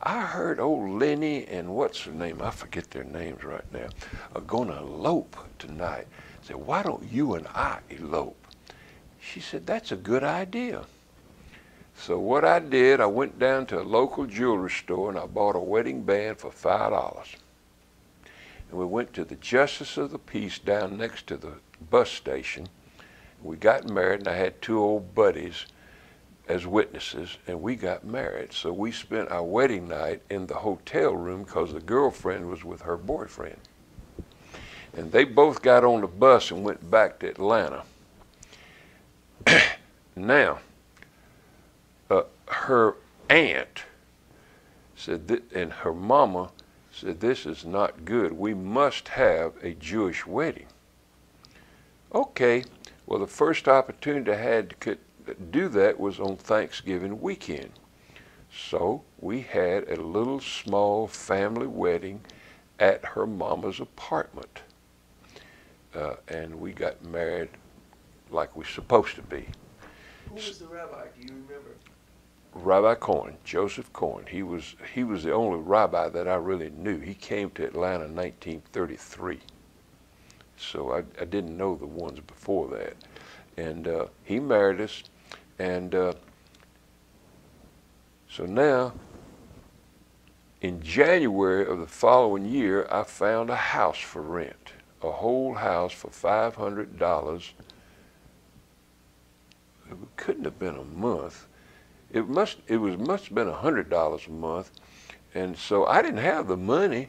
I heard old Lenny and what's her name, I forget their names right now, are going to elope tonight. I said, why don't you and I elope? She said, that's a good idea. So what I did, I went down to a local jewelry store and I bought a wedding band for five dollars. And we went to the Justice of the Peace down next to the bus station. We got married, and I had two old buddies as witnesses, and we got married. So we spent our wedding night in the hotel room because the girlfriend was with her boyfriend. And they both got on the bus and went back to Atlanta. Now, Uh, her aunt said that, and her mama said, this is not good. We must have a Jewish wedding. Okay, well, the first opportunity I had to could do that was on Thanksgiving weekend. So we had a little small family wedding at her mama's apartment. Uh, and we got married like we're supposed to be. Who was the rabbi? Do you remember? Rabbi Cohen, Joseph Cohen. He was he was the only rabbi that I really knew. He came to Atlanta in nineteen thirty-three, so I, I didn't know the ones before that. And uh, he married us, and uh, so now in January of the following year, I found a house for rent, a whole house for five hundred dollars. It couldn't have been a month. It must. It was must have been a hundred dollars a month, and so I didn't have the money,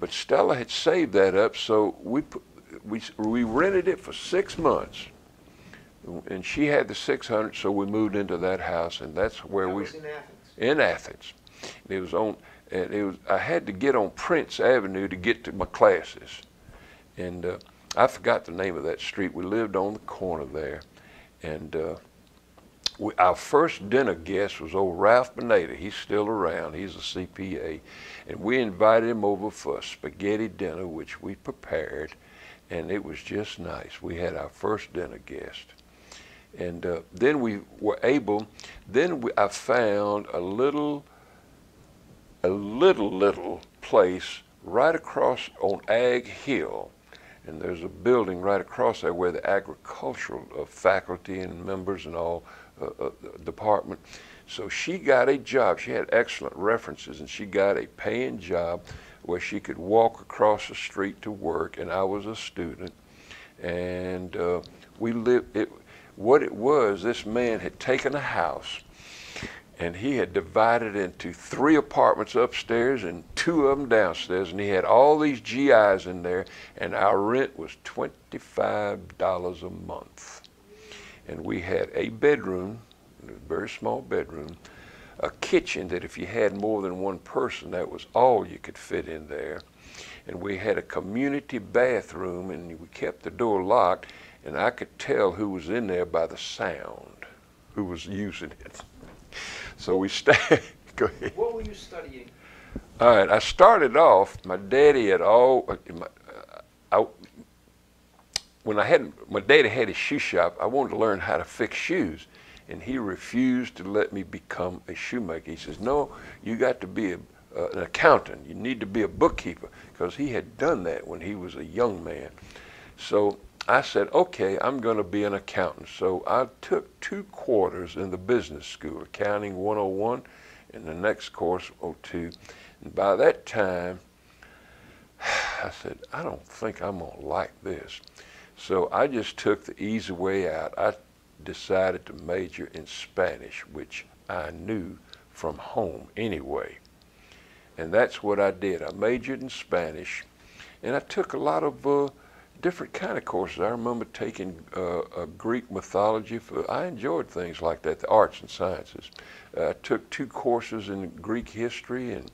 but Stella had saved that up. So we we we rented it for six months, and she had the six hundred. So we moved into that house, and that's where that we was in Athens. In Athens, it was on. And it was. I had to get on Prince Avenue to get to my classes, and uh, I forgot the name of that street. We lived on the corner there, and. Uh, We, our first dinner guest was old Ralph Benader. He's still around. He's a C P A. And we invited him over for a spaghetti dinner, which we prepared. And it was just nice. We had our first dinner guest. And uh, then we were able, then we, I found a little, a little, little place right across on Ag Hill. And there's a building right across there where the agricultural uh, faculty and members and all Uh, department. So she got a job. She had excellent references, and she got a paying job where she could walk across the street to work, and I was a student. And uh, we lived, it, what it was, this man had taken a house, and he had divided into three apartments upstairs and two of them downstairs, and he had all these G Is in there, and our rent was twenty-five dollars a month. And we had a bedroom, a very small bedroom, a kitchen that if you had more than one person, that was all you could fit in there. And we had a community bathroom, and we kept the door locked, and I could tell who was in there by the sound, who was using it. So we stayed. Go ahead. What were you studying? All right, I started off, my daddy had all, my, I, When I had, my daddy had his shoe shop, I wanted to learn how to fix shoes, and he refused to let me become a shoemaker. He says, no, you got to be a, uh, an accountant. You need to be a bookkeeper, because he had done that when he was a young man. So I said, okay, I'm going to be an accountant. So I took two quarters in the business school, accounting one oh one, and the next course, oh two. And by that time, I said, I don't think I'm going to like this. So I just took the easy way out. I decided to major in Spanish, which I knew from home anyway. And that's what I did. I majored in Spanish, and I took a lot of uh, different kind of courses. I remember taking uh, a Greek mythology. For, I enjoyed things like that, the arts and sciences. Uh, I took two courses in Greek history and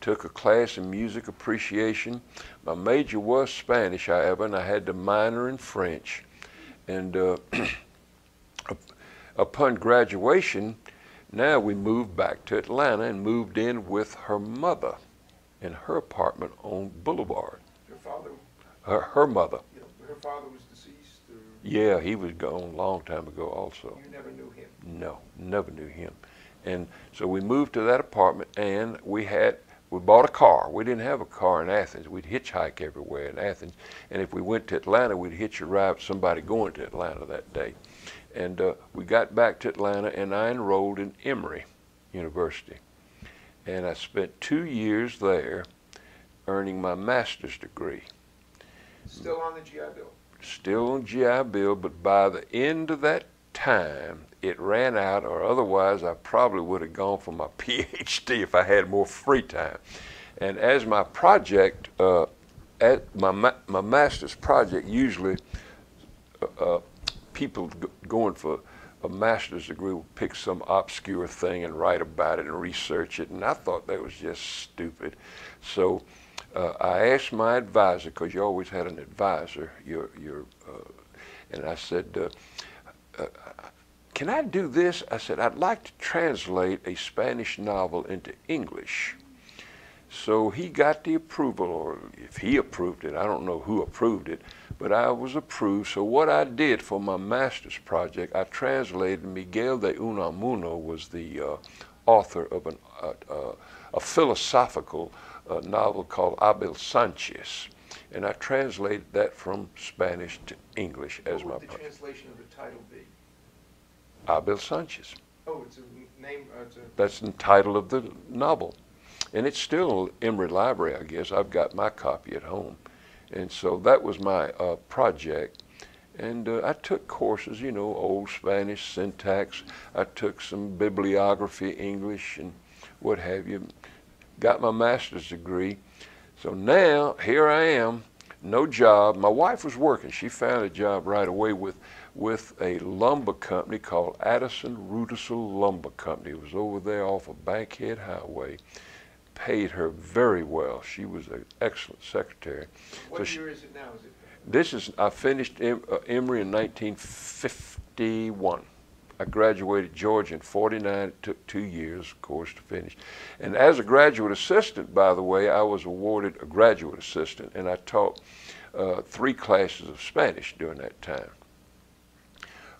took a class in music appreciation. My major was Spanish, however, and I had to minor in French. And uh, upon graduation, now we moved back to Atlanta and moved in with her mother in her apartment on Boulevard. Her father? Her, her mother. Yeah, her father was deceased? Or? Yeah, he was gone a long time ago also. You never knew him? No, never knew him. And so we moved to that apartment, and we had, we bought a car. We didn't have a car in Athens. We'd hitchhike everywhere in Athens. And if we went to Atlanta, we'd hitch a ride with somebody going to Atlanta that day. And uh, we got back to Atlanta, and I enrolled in Emory University. And I spent two years there earning my master's degree. Still on the G I Bill? Still on G I Bill, but by the end of that time, it ran out, or otherwise I probably would have gone for my P H D if I had more free time. And as my project, uh, at my, ma my master's project usually, uh, people going for a master's degree will pick some obscure thing and write about it and research it, and I thought that was just stupid. So uh, I asked my advisor, because you always had an advisor, your, your, uh, and I said, uh, uh, can I do this? I said, I'd like to translate a Spanish novel into English. So he got the approval, or if he approved it, I don't know who approved it, but I was approved. So what I did for my master's project, I translated Miguel de Unamuno, was the uh, author of an, uh, uh, a philosophical uh, novel called Abel Sanchez, and I translated that from Spanish to English as my project. What would the translation of the title be? Abel Sanchez. Oh, it's a name. Uh, it's a That's the title of the novel. And it's still Emory Library, I guess. I've got my copy at home. And so that was my uh, project. And uh, I took courses, you know, old Spanish syntax. I took some bibliography, English, and what have you. Got my master's degree. So now, here I am, no job. My wife was working. She found a job right away with, with a lumber company called Addison Rudisill Lumber Company. It was over there off of Bankhead Highway. Paid her very well. She was an excellent secretary. What so she, year is it now? Is it? This is, I finished em, uh, Emory in nineteen fifty-one. I graduated Georgia in forty-nine. It took two years, of course, to finish. And as a graduate assistant, by the way, I was awarded a graduate assistant, and I taught uh, three classes of Spanish during that time.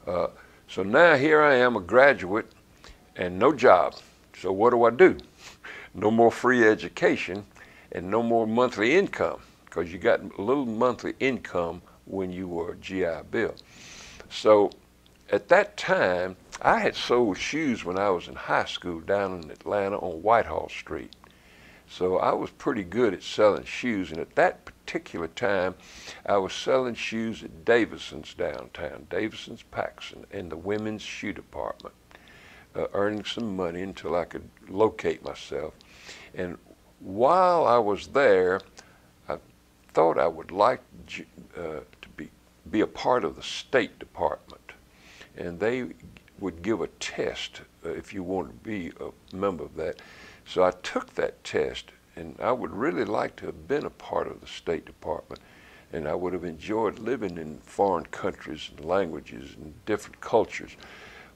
Uh, so now here I am, a graduate, and no job. So what do I do? No more free education and no more monthly income, because you got a little monthly income when you were G I Bill. So at that time, I had sold shoes when I was in high school down in Atlanta on Whitehall Street. So I was pretty good at selling shoes, and at that particular time, I was selling shoes at Davison's downtown, Davison's Paxson, in the women's shoe department, uh, earning some money until I could locate myself. And while I was there, I thought I would like uh, to be, be a part of the State Department. And they would give a test uh, if you wanted to be a member of that. So I took that test, and I would really like to have been a part of the State Department. And I would have enjoyed living in foreign countries and languages and different cultures.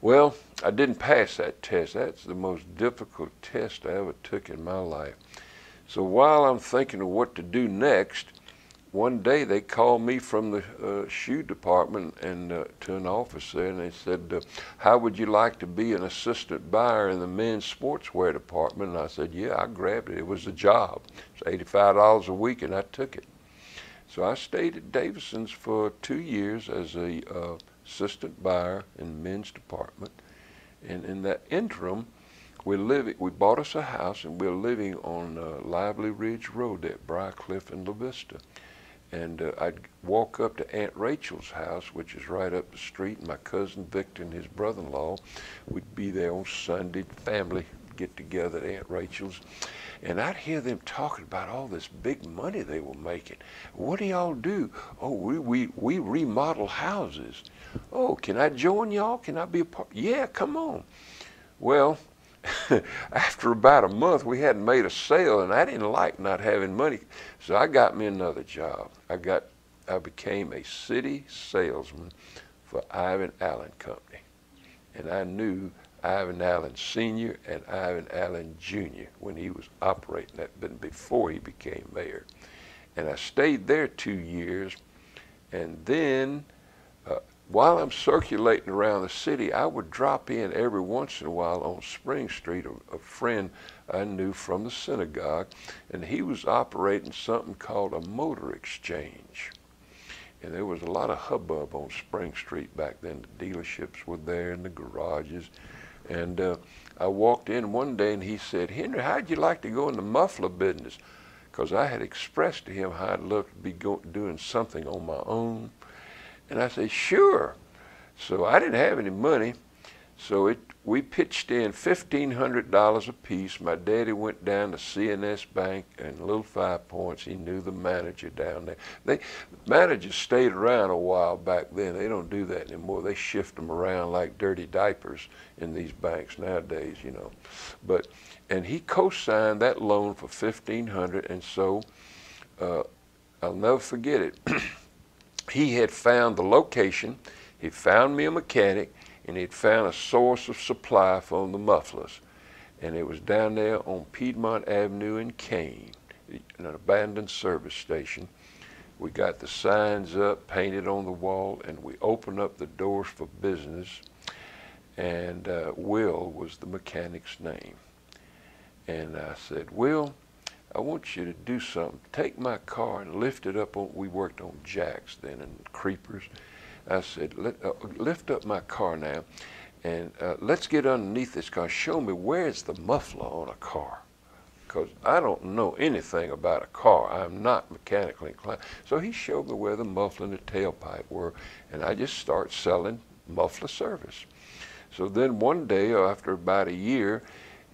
Well, I didn't pass that test. That's the most difficult test I ever took in my life. So while I'm thinking of what to do next, one day they called me from the uh, shoe department and uh, to an office there, and they said, uh, how would you like to be an assistant buyer in the men's sportswear department? And I said, yeah, I grabbed it. It was a job. It was eighty-five dollars a week, and I took it. So I stayed at Davison's for two years as a uh, assistant buyer in the men's department. And in that interim, we living we bought us a house, and we were living on uh, Lively Ridge Road at Briarcliff and La Vista. And uh, I'd walk up to Aunt Rachel's house, which is right up the street, and my cousin Victor and his brother-in-law would be there on Sunday, family get-together at Aunt Rachel's. And I'd hear them talking about all this big money they were making. What do y'all do? Oh, we, we, we remodel houses. Oh, can I join y'all? Can I be a part? Yeah, come on. Well, after about a month, we hadn't made a sale, and I didn't like not having money. So I got me another job. I got, I became a city salesman for Ivan Allen Company. And I knew Ivan Allen Senior and Ivan Allen Junior when he was operating that, but before he became mayor. And I stayed there two years. And then uh, while I'm circulating around the city, I would drop in every once in a while on Spring Street, a, a friend I knew from the synagogue, and he was operating something called a motor exchange. And there was a lot of hubbub on Spring Street back then. The dealerships were there and the garages. And uh, I walked in one day, and he said, "Henry, how'd you like to go in the muffler business?" Because I had expressed to him how I'd love to be go doing something on my own. And I said, "Sure." So I didn't have any money. So it, we pitched in fifteen hundred dollars apiece. My daddy went down to C N S Bank and Little Five Points. He knew the manager down there. They, managers stayed around a while back then. They don't do that anymore. They shift them around like dirty diapers in these banks nowadays, you know. But, and he co-signed that loan for fifteen hundred dollars, and so uh, I'll never forget it. He had found the location. He found me a mechanic. And he'd found a source of supply for the mufflers. And it was down there on Piedmont Avenue in Kane, an abandoned service station. We got the signs up, painted on the wall, and we opened up the doors for business. And uh, Will was the mechanic's name. And I said, "Will, I want you to do something. Take my car and lift it up on," we worked on jacks then and creepers. I said, Let, uh, lift up my car now, and uh, let's get underneath this car. Show me where's the muffler on a car, because I don't know anything about a car. I'm not mechanically inclined. So he showed me where the muffler and the tailpipe were, and I just started selling muffler service. So then one day, after about a year,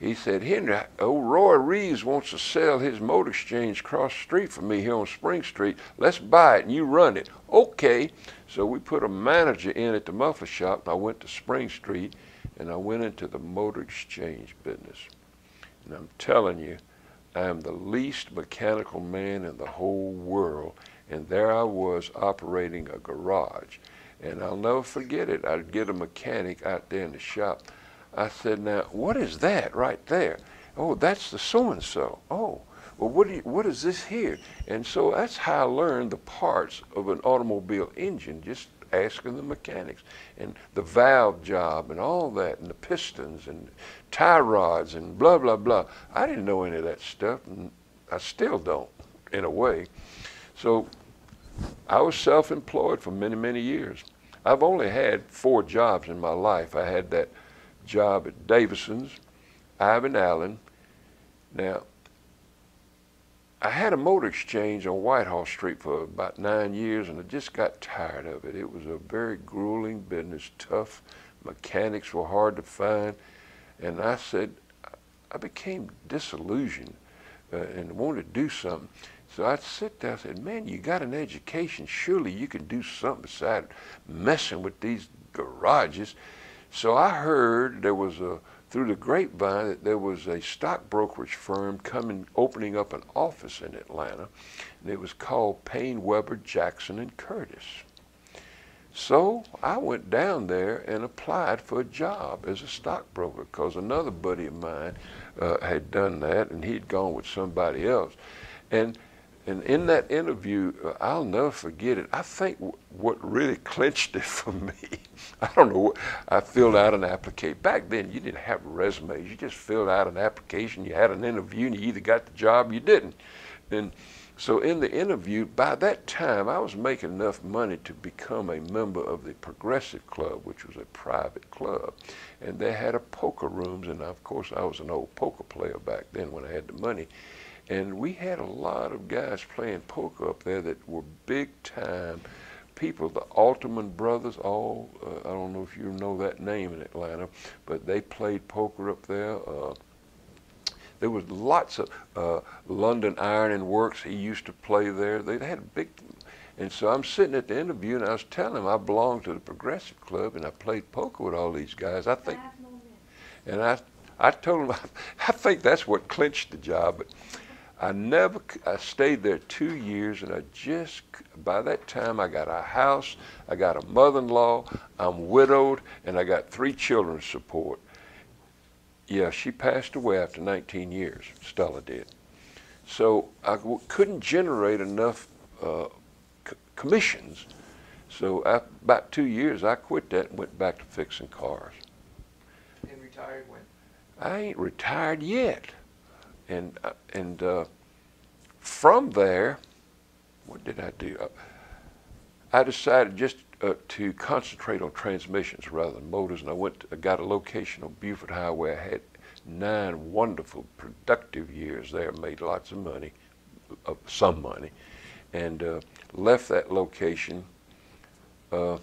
he said, "Henry, old Roy Reeves wants to sell his motor exchange across the street from me here on Spring Street. Let's buy it and you run it." Okay. So we put a manager in at the muffler shop, and I went to Spring Street, and I went into the motor exchange business. And I'm telling you, I am the least mechanical man in the whole world, and there I was operating a garage. And I'll never forget it. I'd get a mechanic out there in the shop. I said, "Now, what is that right there?" "Oh, that's the so-and-so." "Oh, well, what, do you, what is this here?" And so that's how I learned the parts of an automobile engine, just asking the mechanics, and the valve job and all that, and the pistons and tie rods and blah, blah, blah. I didn't know any of that stuff, and I still don't, in a way. So I was self-employed for many, many years. I've only had four jobs in my life. I had that job at Davison's, Ivan Allen. Now, I had a motor exchange on Whitehall Street for about nine years, and I just got tired of it. It was a very grueling business, tough. Mechanics were hard to find. And I said, I became disillusioned uh, and wanted to do something. So I'd sit there, I said, "Man, you got an education. Surely you can do something besides messing with these garages." So I heard there was a, through the grapevine, that there was a stock brokerage firm coming, opening up an office in Atlanta, and it was called Payne Weber Jackson and Curtis. So I went down there and applied for a job as a stockbroker, because another buddy of mine uh, had done that, and he'd gone with somebody else. And And in that interview, uh, I'll never forget it. I think w what really clinched it for me, I don't know, I filled out an application. Back then, you didn't have resumes. You just filled out an application. You had an interview, and you either got the job or you didn't. And So in the interview, by that time, I was making enough money to become a member of the Progressive Club, which was a private club. And they had a poker rooms, and of course, I was an old poker player back then when I had the money. And we had a lot of guys playing poker up there that were big-time people. The Altman brothers, all, uh, I don't know if you know that name in Atlanta, but they played poker up there. Uh, There was lots of uh, London Iron and Works. He used to play there. They had a big, and so I'm sitting at the interview and I was telling him I belonged to the Progressive Club and I played poker with all these guys. I think, and I, I told him I, I think that's what clinched the job. But I never, I stayed there two years and I just, by that time I got a house, I got a mother-in-law, I'm widowed, and I got three children to support. Yeah, she passed away after nineteen years, Stella did. So I w couldn't generate enough uh, c commissions. So after about two years, I quit that and went back to fixing cars. And retired when? I ain't retired yet. And, uh, and uh, from there, what did I do? Uh, I decided just uh, to concentrate on transmissions rather than motors, and I went to, I got a location on Buford Highway. I had nine wonderful, productive years there, made lots of money, uh, some money, and uh, left that location. Uh,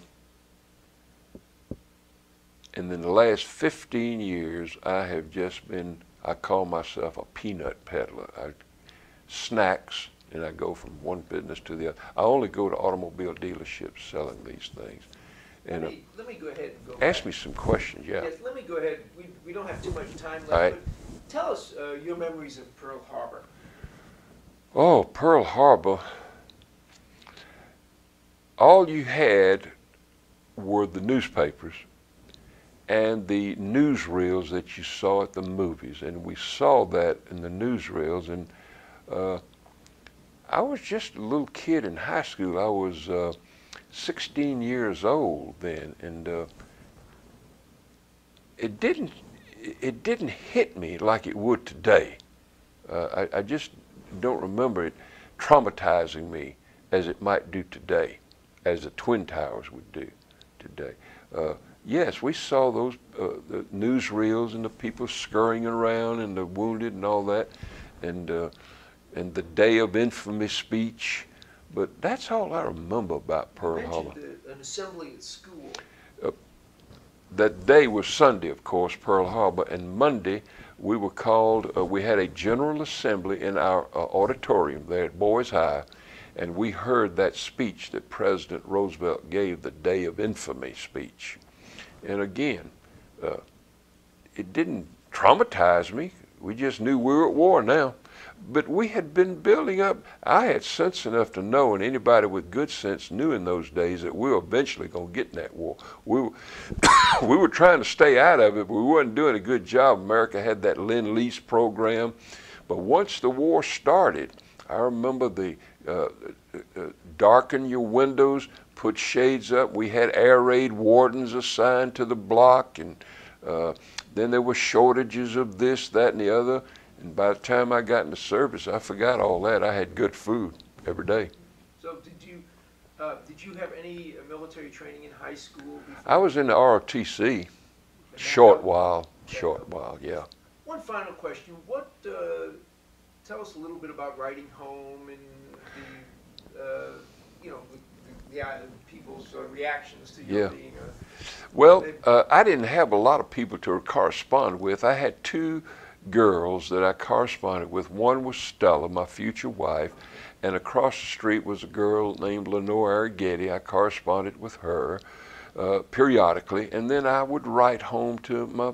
and in the last fifteen years, I have just been, I call myself a peanut peddler. I, snacks. And I go from one business to the other. I only go to automobile dealerships selling these things. And let me, uh, let me go ahead and go ask back. me some questions. Yeah. Yes, let me go ahead. We, we don't have too much time left. All right. But tell us uh, your memories of Pearl Harbor. Oh, Pearl Harbor. All you had were the newspapers and the newsreels that you saw at the movies, and we saw that in the newsreels. And uh, I was just a little kid in high school. I was uh, sixteen years old then, and uh, it didn't it didn't hit me like it would today. Uh, I, I just don't remember it traumatizing me as it might do today, as the Twin Towers would do today. Uh, yes, we saw those uh, the newsreels and the people scurrying around and the wounded and all that, and. Uh, and the day of infamy speech, but that's all I remember about Pearl Harbor. An assembly at school. Uh, that day was Sunday, of course, Pearl Harbor, and Monday we were called, uh, we had a general assembly in our uh, auditorium there at Boys High, and we heard that speech that President Roosevelt gave, the day of infamy speech. And again, uh, it didn't traumatize me. We just knew we were at war now. But we had been building up. I had sense enough to know, and anybody with good sense knew in those days, that we were eventually going to get in that war. We were, we were trying to stay out of it, but we weren't doing a good job. America had that Lend-Lease program. But once the war started, I remember the uh, uh, darken your windows, put shades up. We had air raid wardens assigned to the block, and uh, then there were shortages of this, that, and the other. And by the time I got into service, I forgot all that. I had good food every day. So did you, uh, did you have any military training in high school? Before? I was in the R O T C, short while, short while, yeah. One final question. What, uh, tell us a little bit about writing home and the, uh, you know, the, the, the people's uh, reactions to your yeah. being a... Well, uh, I didn't have a lot of people to correspond with. I had two girls that I corresponded with. One was Stella, my future wife, and across the street was a girl named Lenore Arrighetti. I corresponded with her uh, periodically, and then I would write home to my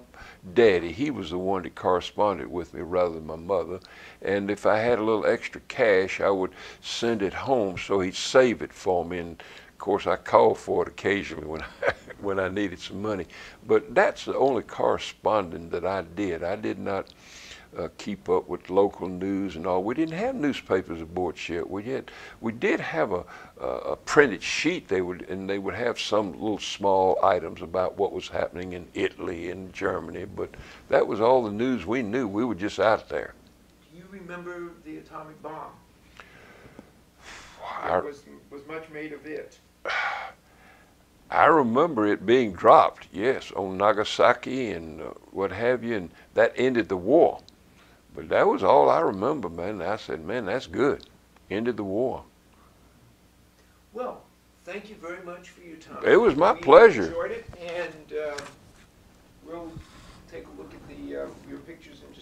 daddy. He was the one that corresponded with me rather than my mother, and if I had a little extra cash, I would send it home so he'd save it for me, and of course I called for it occasionally when I when I needed some money. But that's the only corresponding that I did. I did not uh, keep up with local news and all. We didn't have newspapers aboard ship. We had, we did have a, uh, a printed sheet. They would, and they would have some little small items about what was happening in Italy and Germany, but that was all the news we knew. We were just out there. Do you remember the atomic bomb? I, was, was much made of it? I remember it being dropped, yes, on Nagasaki and uh, what have you, and that ended the war. But that was all I remember, man. I said, man, that's good. Ended the war. Well, thank you very much for your time. It was my we pleasure. Enjoyed it, and uh, we'll take a look at the uh, your pictures and